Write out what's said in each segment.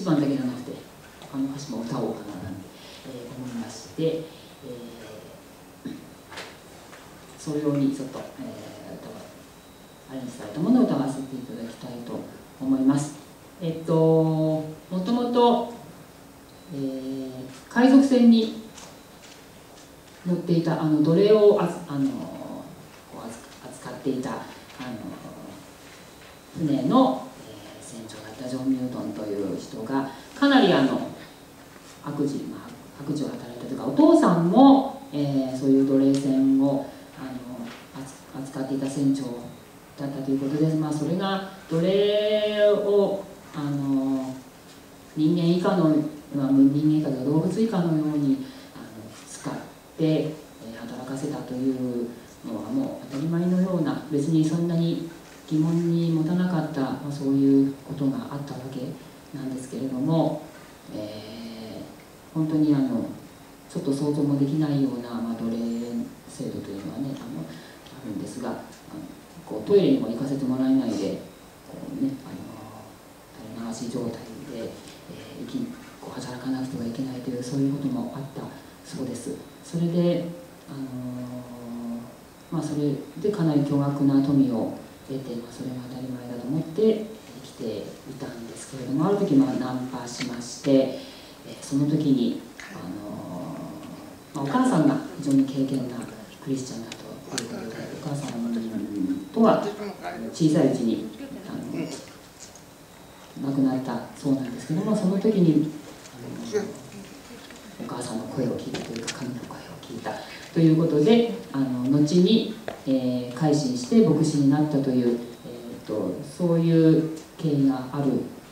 1番だけじゃなくて他の歌詞も歌おうかななんて、思いまして、それ用にちょっと、アレンジされたものを歌わせていただきたいと思います。もともと、海賊船に乗っていた奴隷を扱っていた船の船長だったジョン・ニュートンという人がかなり悪事を働いたというか、お父さんも、そういう奴隷船を扱っていた船長だったということです。まあ、それが奴隷を人間以下の、人間以下では動物以下のように使って働かせたというのはもう当たり前のような、別にそんなに疑問に持たなかった、まあ、そういうことがあったわけなんですけれども、本当にちょっと想像もできないような、まあ、奴隷制度というのはねあるんですが、こうトイレにも行かせてもらえないでこう、ね、垂れ流し状態で、こう働かなくてはいけないというそういうこともあったそうです。それで、まあ、それでかなり巨額な富を得て、まあ、それが当たり前だと思って生きていたんですけれども、ある時まあナンパしまして、その時に、まあ、お母さんが非常に敬虔なクリスチャンだということで、お母さんとは小さいうちに亡くなったそうなんですけども、その時にお母さんの声を聞いたというか神の声を聞いたということで、後に、改心して牧師になったという、そういう経緯がある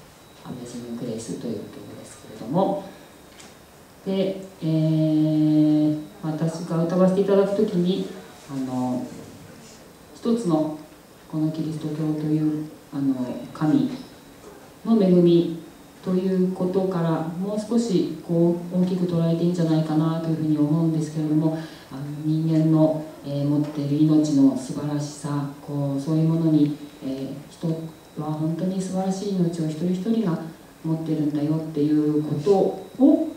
「アメージング・グレイス」という曲ですけれども、で、私が歌わせていただく時に一つのこのキリスト教という神の恵みということからもう少しこう大きく捉えていいんじゃないかなというふうに思うんですけれども、人間の、持っている命の素晴らしさ、こうそういうものに、人は本当に素晴らしい命を一人一人が持ってるんだよっていうことを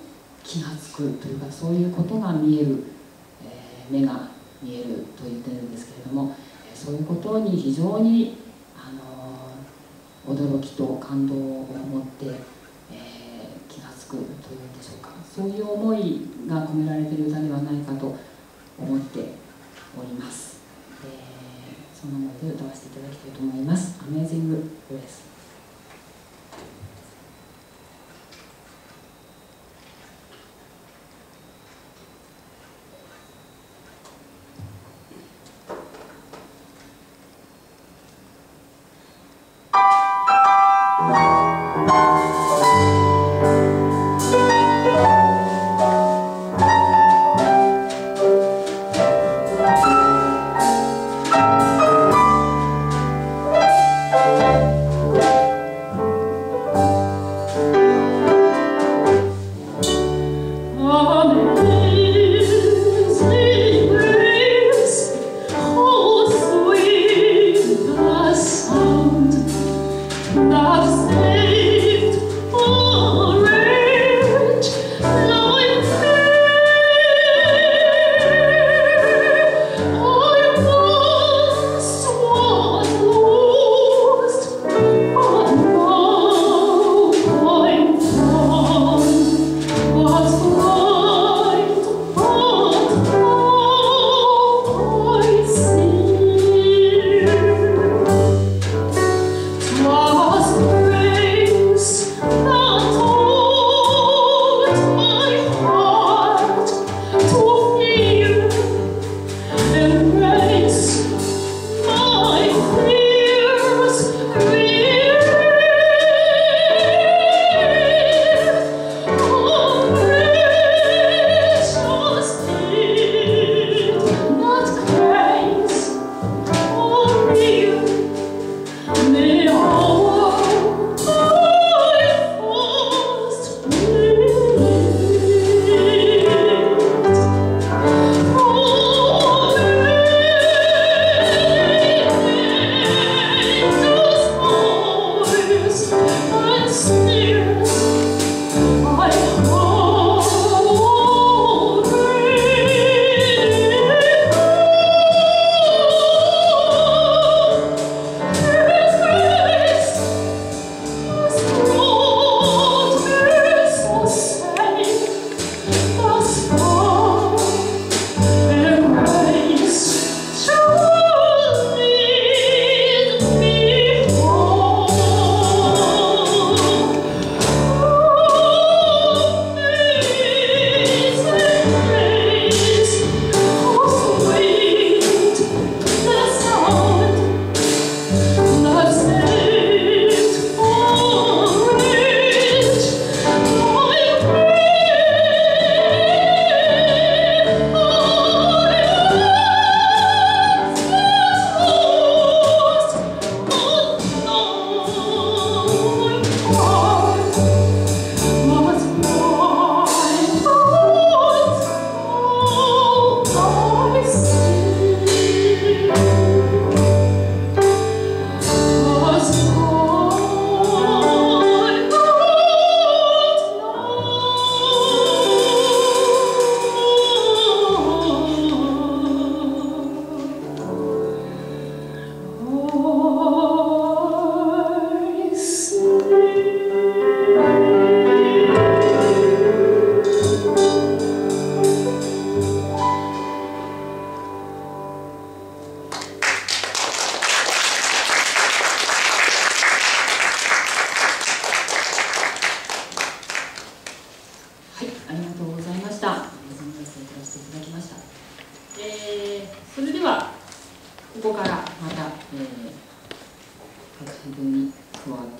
気が付くというか、そういうことが見える、目が見えると言ってるんですけれども、そういうことに非常に驚きと感動を持って、気が付くというんでしょうか、そういう思いが込められている歌ではないかと思っております。その思いで歌わせていただきたいと思います。アメージング・グレイス。Cheers.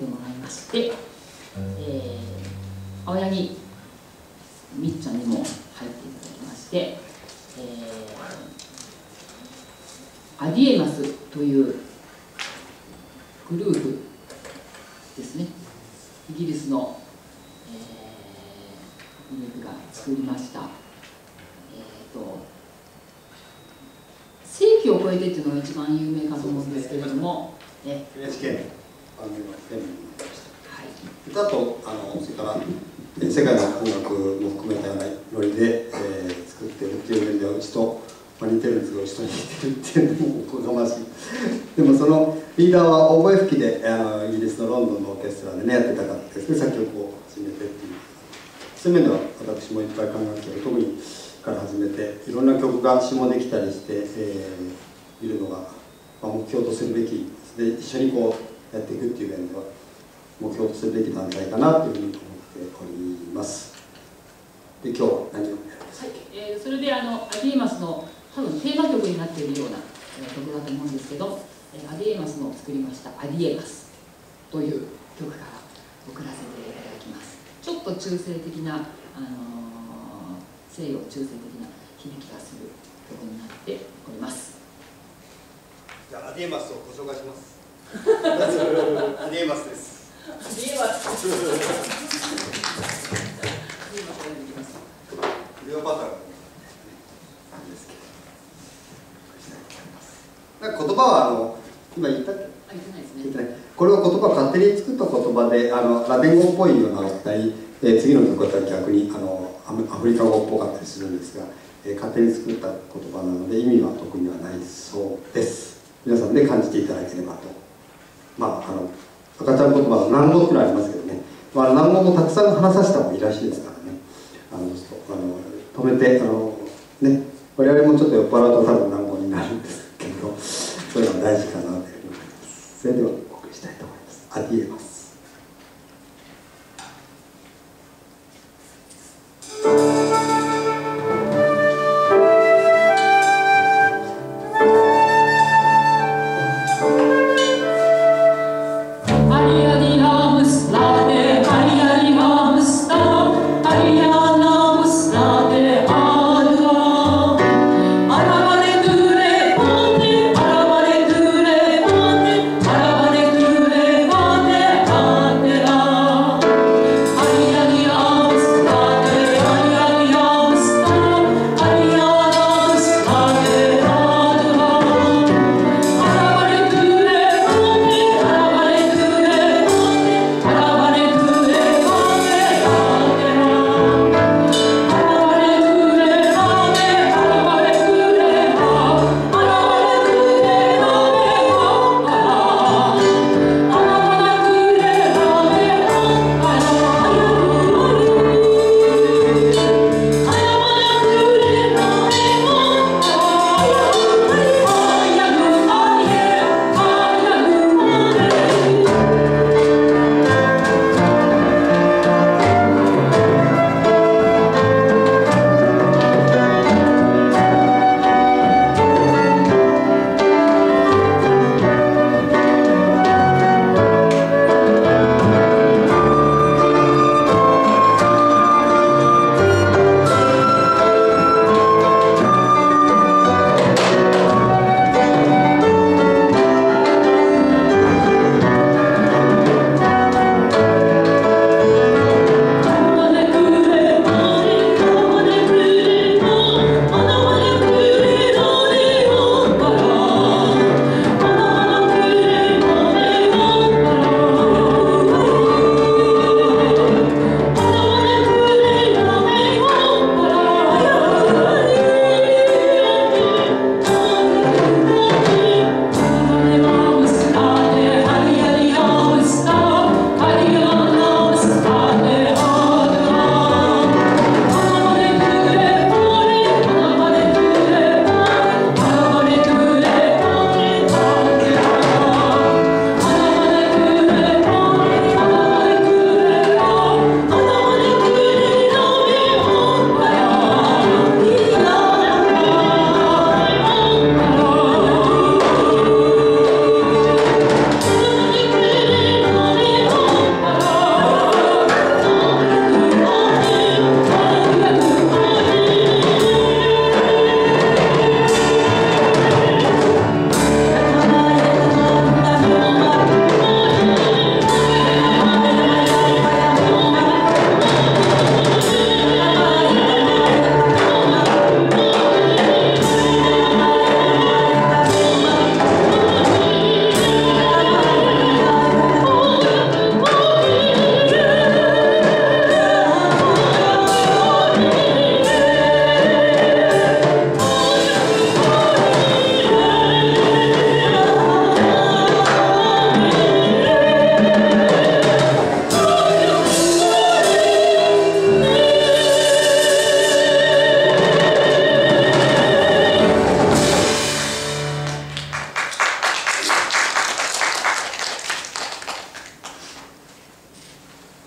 ってもらいまして、青柳みっちゃんにも入っていただきまして、アディエマスというグループですね、イギリスの、グループが作りました。世紀を超えてっていうのが一番有名かと思うんですけれども、NHK 番組のテレビになりました。はい、歌とそれから世界の音楽も含めたようなノリで、作ってるっていう面ではうちと、まあ、似てるんですけどうちと似てるっていうのもおこがましい。でもそのリーダーはオーボエ吹きでイギリスのロンドンのオーケストラでねやってたからですね作曲を始めてっていう。そういう面では私もいっぱい考えてる特にから始めていろんな曲が詞もできたりして、いるのが、まあ、目標とするべきで一緒にこうやっていくっていう面では目標とするべき団体かなというふうに思っております。で今日は何をやりますか、はいそれでアディエマスの多分テーマ曲になっているような曲だと思うんですけどアディエマスの作りました「アディエマス」という曲から送らせていただきます。ちょっと中性的な西洋中性的な響きがする曲になっております。じゃあアディエマスをご紹介します。アディエマスです。アディエマス。クレオパトラなんですけど。なんか言葉は今言ったっけ？言ってないですね。言ってない。これは言葉勝手に作った言葉でラテン語っぽいような歌に。次の曲だったら逆にアフリカ語っぽかったりするんですが、勝手に作った言葉なので意味は特にはないそうです。皆さんで感じていただければと。まあ赤ちゃん言葉は南語っていうのはありますけどね、まあ、南語もたくさん話させた方がいいらしいですからね止めてね我々もちょっと酔っ払うと多分南語になるんですけどそういうのは大事かなというふうに思います。それではお送りしたいと思います。アディエマス。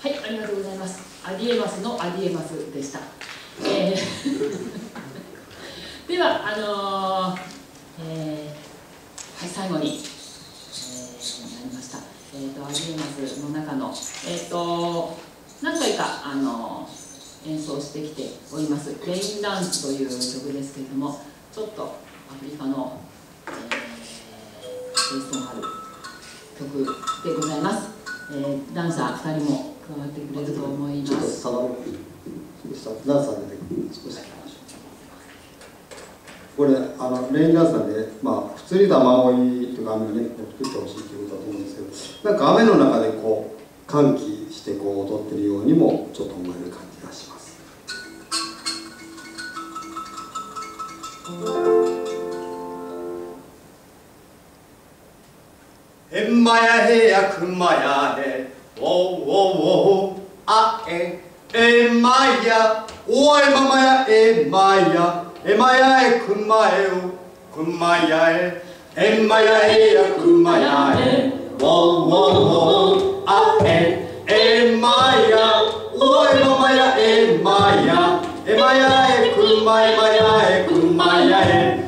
はい、ありがとうございます。ありえますのありえますでした。では、はい、最後に、なりました。ありえますの中の、何回か、演奏してきております「レインダンス」という曲ですけれども、ちょっとアフリカのテイストのある曲でございます。ダンサー2人も加わってくれると思います。ちょっとサバをダンサーで少しこれレインダンスなんで、まあ、普通に雨乞いとか雨のね作ってほしいということだと思うんですけど、なんか雨の中でこう歓喜してこう踊ってるようにもちょっと思える感じがします。へんまやへやくまやへ、おおおあえ、えまや、おえままやえまや、えまやえくまえお、くまやえ、えまやへやくまやへ、おおお。あええまやおえままやえまやえまやえくまえまやえくまやえ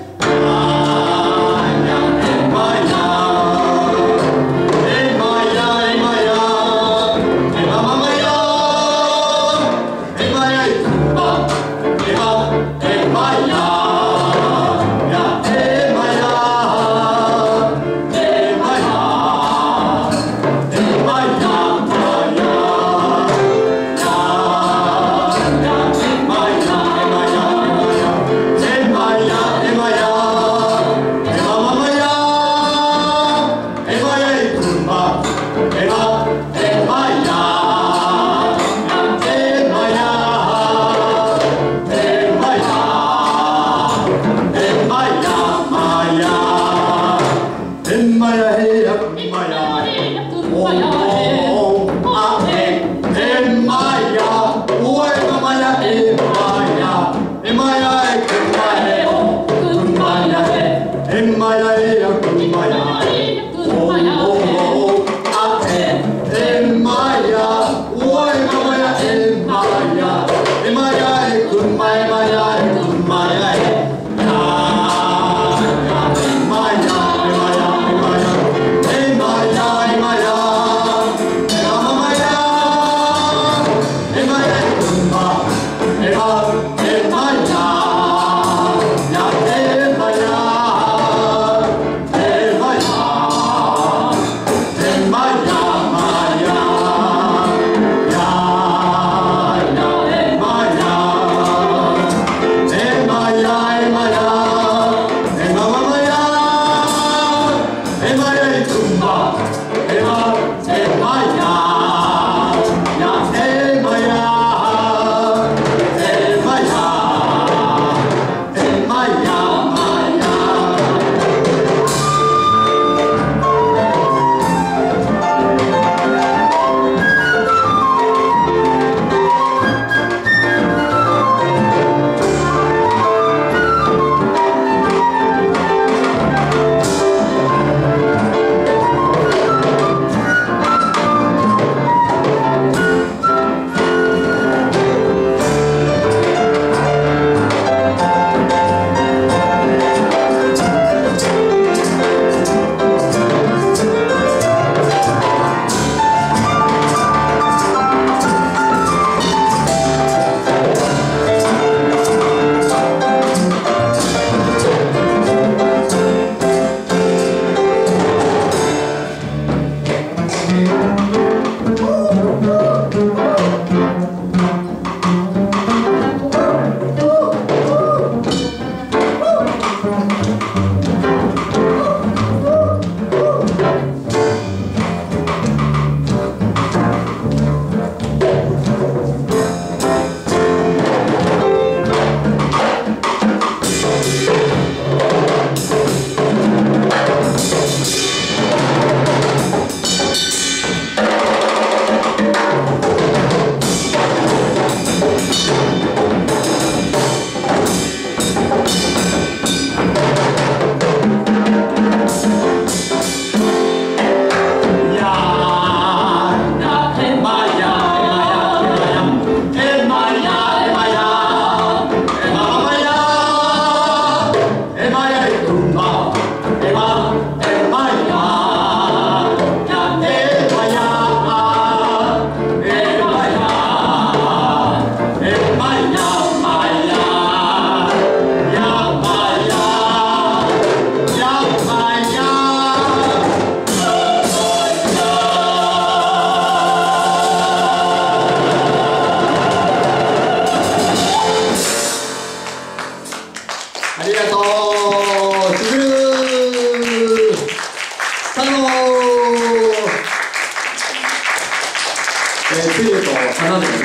水力を花でもね、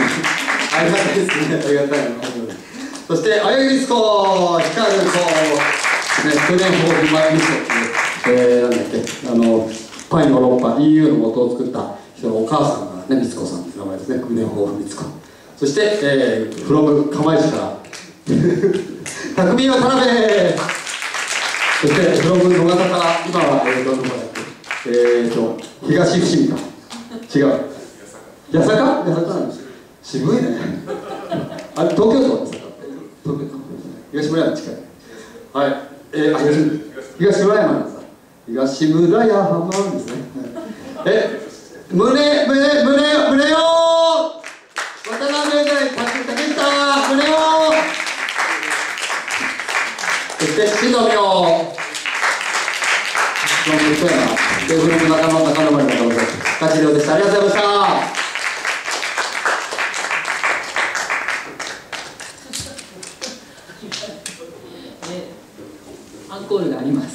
ありがたいですね、ありがたい。そして、あやゆりつこ、光る子、去年ほど前にパンヨーロッパ、EU の元を作った人のお母さんがね、光子さんって名前ですね、久米豊富光子。そして、from 釜石から、匠の田辺、そして、from 野方から、今は、どんなことやってる東伏見か、違う、八坂なんですよ、渋いね、あれ、東京都ですか、東京都、東村山近い、はい、東村山ですか、東村山ですね、胸をそして、シドミョーデフロム仲間、高野丸の方です。勝ちりょうでした。ありがとうございました。アンコールがあります。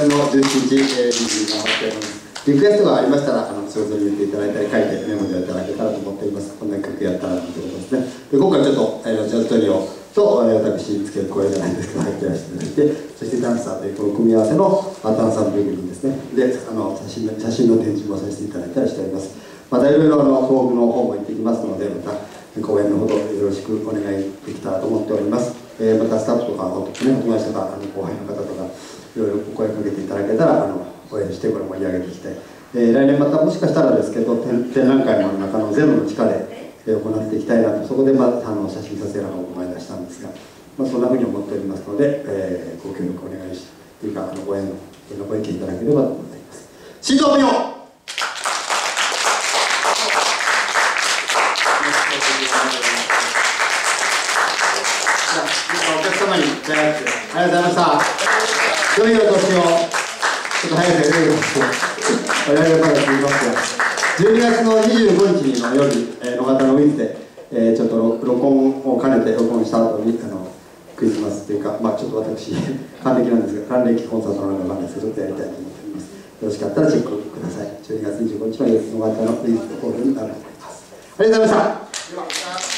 れの順次リリースをしております。リクエストがありましたら、それぞれ見ていただいたり、書いてメモでいただけたらと思っています。こんな企画やったらということですね。で、今回ちょっとラジオトリオと私、つける声じゃないですけど、入ってらっしゃって、そしてダンサーというこの組み合わせのダンサーの部分ですね。で、写真の展示もさせていただいたりしております。またいろいろ報告の方も行ってきますので、また講演のほどよろしくお願いできたらと思っております。またスタッフとか、お友達とか、後輩の方とか、いろいろお声かけていただけたら、応援してこれ盛り上げていきたい。来年またもしかしたらですけど、展覧会の中のゼロの地下で行っていきたいなと、そこでまた写真撮影なんかを前出したんですが、まあ、そんなふうに思っておりますので、ご協力お願いしというか、応援のご意見いただければと思います。新藤文雄ありがとうございました。どういうお年をちょっと早いですね。我々から言いますが、12月の25日の夜、野方のウィズで、ちょっと録音を兼ねて、録音した後にクリスマスというか、まあちょっと私還暦なんですが、還暦コンサートの中なんですけど、ちょっとやりたいと思っております。よろしかったらチェックください。12月25日の夜、野方のウィズのホールになります。ありがとうございました。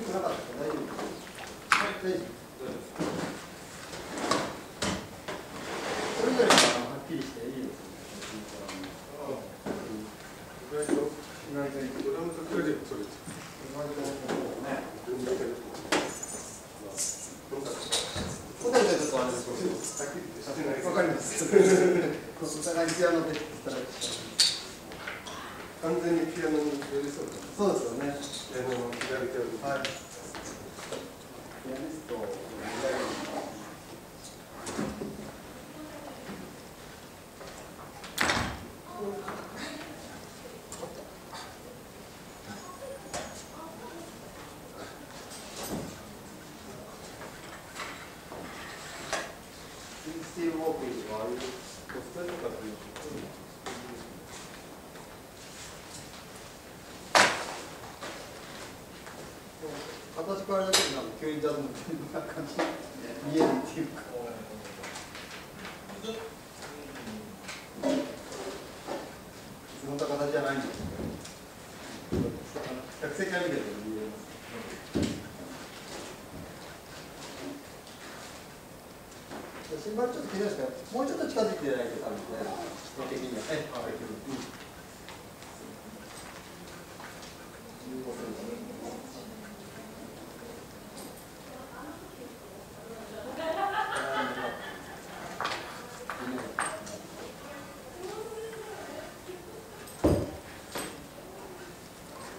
ってなかったから大丈夫です。それぞれがはっきりしていいですね。わかります。お互いピアノで叩いて。完全にピアノに寄り添う。そうですよね。ピアノの左手を。はい。ピアニストをスティーブ・ウォークインはああいうコスタリカというか。私からだけでなんか急にジャズの全部な感じ見えるっていうか。質問の形じゃないんですけど、客席から見てると見えます。シンバルちょっと気になるんですけど、もうちょっと近づいていただいてたんで、質問的にはね。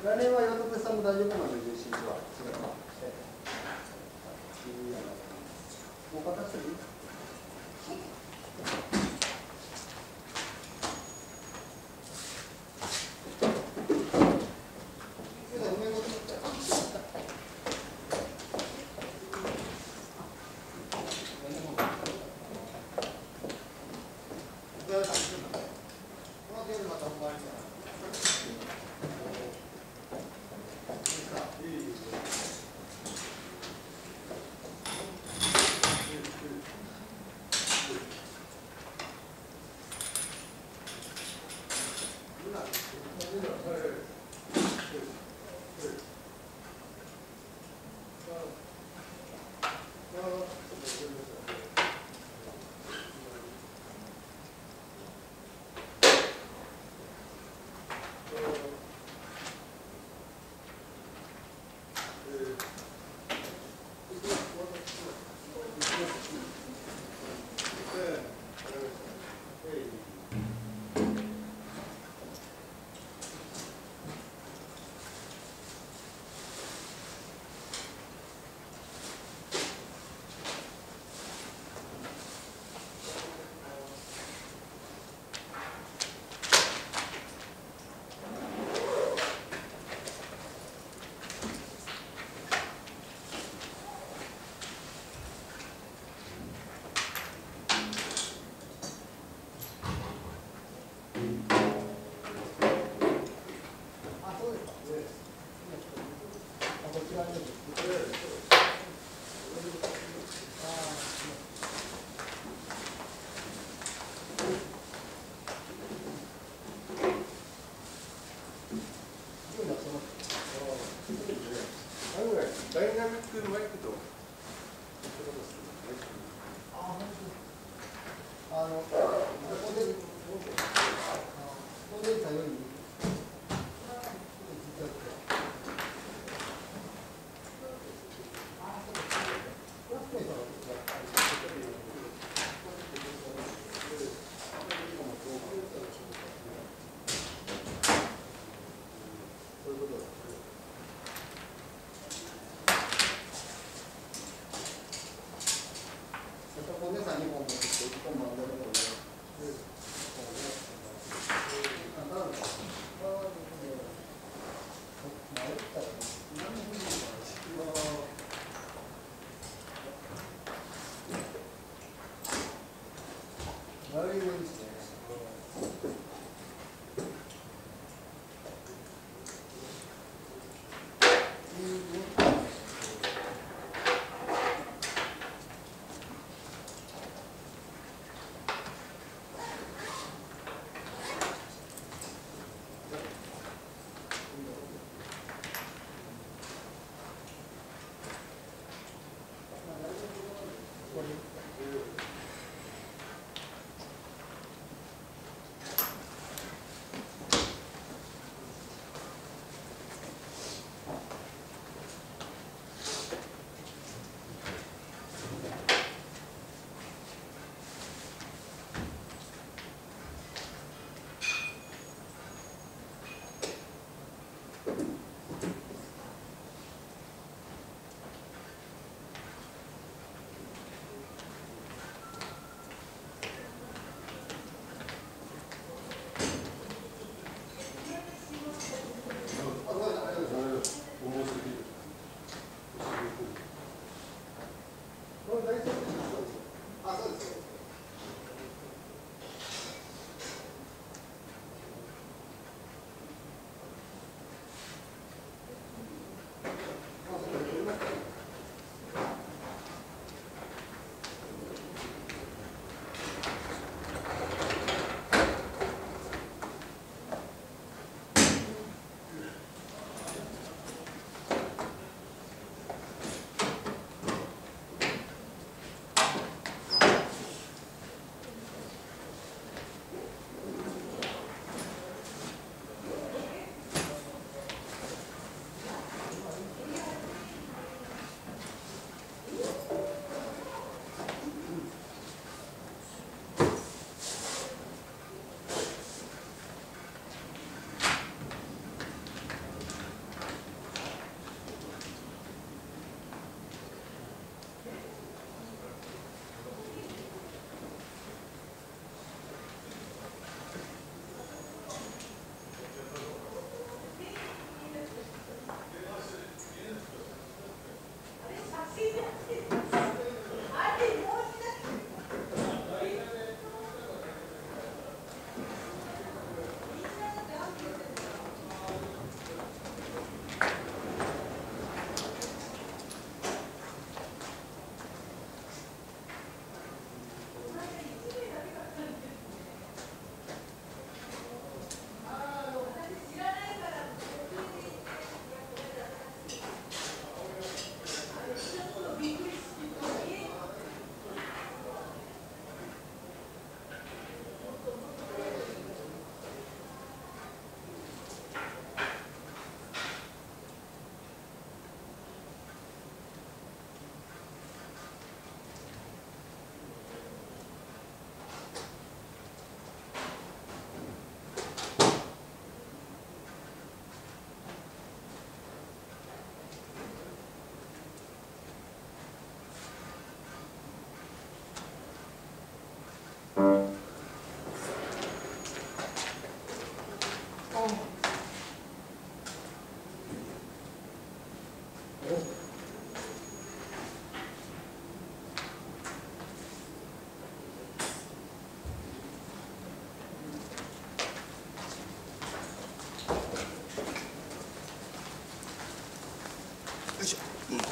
来年は岩田さんも大丈夫なので、重心は違うので、もう片すぎ。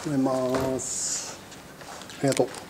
埋めます。ありがとう。